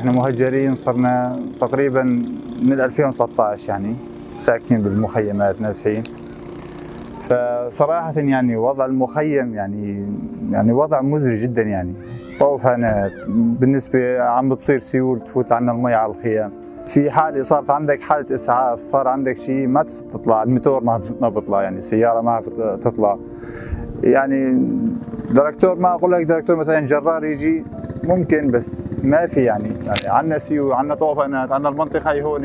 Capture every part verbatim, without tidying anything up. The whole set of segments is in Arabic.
احنا مهجرين صرنا تقريبا من ألفين وثلاثة عشر يعني ساكنين بالمخيمات نازحين. فصراحه يعني وضع المخيم يعني يعني وضع مزري جدا يعني، طوفانات بالنسبه عم بتصير، سيول تفوت عنا المي على الخيام، في حاله صارت عندك حاله اسعاف، صار عندك شيء ما تطلع، الموتور ما ما بيطلع يعني، السياره ما بتطلع يعني، دكتور ما اقول لك دكتور مثلا جرار يجي ممكن بس ما في يعني, يعني عندنا سيول، عندنا طوفانات، عندنا المنطقه هي هون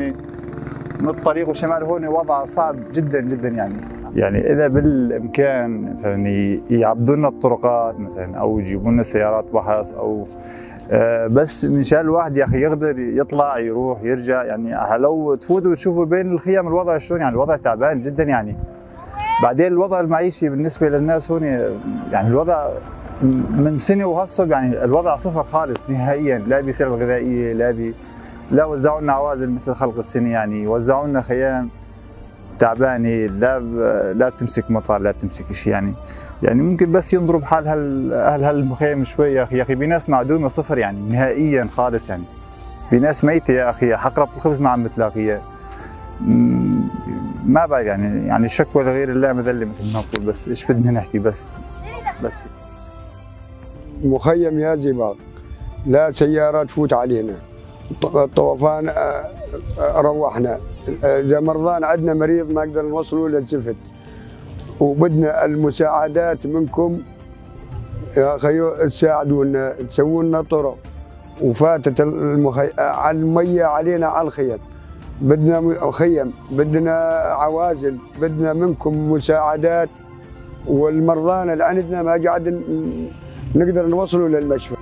من الطريق والشمال هون وضع صعب جدا جدا يعني. يعني اذا بالامكان مثلا يعبدوا لنا الطرقات مثلا او يجيبوا لنا سيارات بحث او آه بس من شان الواحد يا اخي يقدر يطلع يروح يرجع يعني. لو تفوتوا وتشوفوا بين الخيام الوضع شلون يعني، الوضع تعبان جدا يعني. بعدين الوضع المعيشي بالنسبه للناس هون يعني الوضع من سنه وهالصب يعني الوضع صفر خالص نهائيا، لا بسلع غذائيه لا ب لا وزعوا لنا عوازل مثل خلق السنه يعني، وزعوا لنا خيام تعبانه، لا لا بتمسك مطار لا بتمسك شيء يعني. يعني ممكن بس ينضرب حال هال اهل هالمخيم شوي يا اخي، يا اخي بناس معدومه صفر يعني نهائيا خالص يعني، بناس ميته يا اخي، حقرة الخبز ما عم بتلاقيها، ما بعرف يعني يعني شكوى لغير الله مذله مثل ما بقول، بس ايش بدنا نحكي بس بس مخيم يا زباق، لا سياره تفوت علينا، الطوفان روحنا، اذا مرضان عندنا مريض ما قدر نوصله للزفت، وبدنا المساعدات منكم يا اخي، تساعدونا تسووا لنا طرق، وفاتت المخي... على الميه علينا على الخيم، بدنا مخيم، بدنا عوازل، بدنا منكم مساعدات، والمرضان اللي عندنا ما قاعد نقدر نوصله للمشفى.